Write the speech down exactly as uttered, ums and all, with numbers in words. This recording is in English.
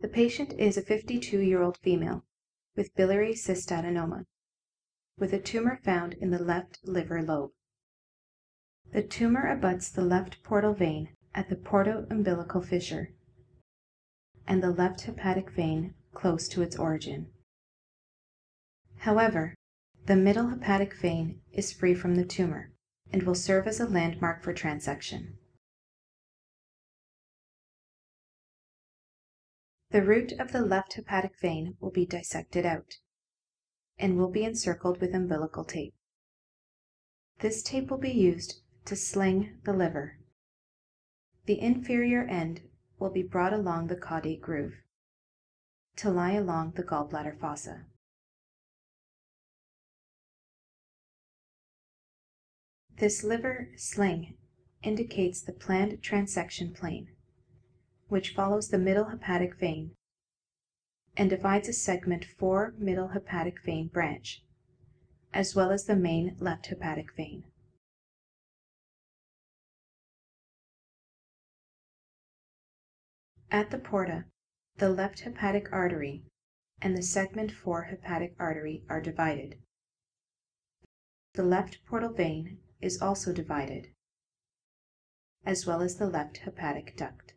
The patient is a fifty-two-year-old female with biliary cystadenoma, with a tumor found in the left liver lobe. The tumor abuts the left portal vein at the porto-umbilical fissure and the left hepatic vein close to its origin. However, the middle hepatic vein is free from the tumor and will serve as a landmark for transection. The root of the left hepatic vein will be dissected out and will be encircled with umbilical tape. This tape will be used to sling the liver. The inferior end will be brought along the caudate groove to lie along the gallbladder fossa. This liver sling indicates the planned transection plane, which follows the middle hepatic vein and divides a segment four middle hepatic vein branch, as well as the main left hepatic vein. At the porta, the left hepatic artery and the segment four hepatic artery are divided. The left portal vein is also divided, as well as the left hepatic duct.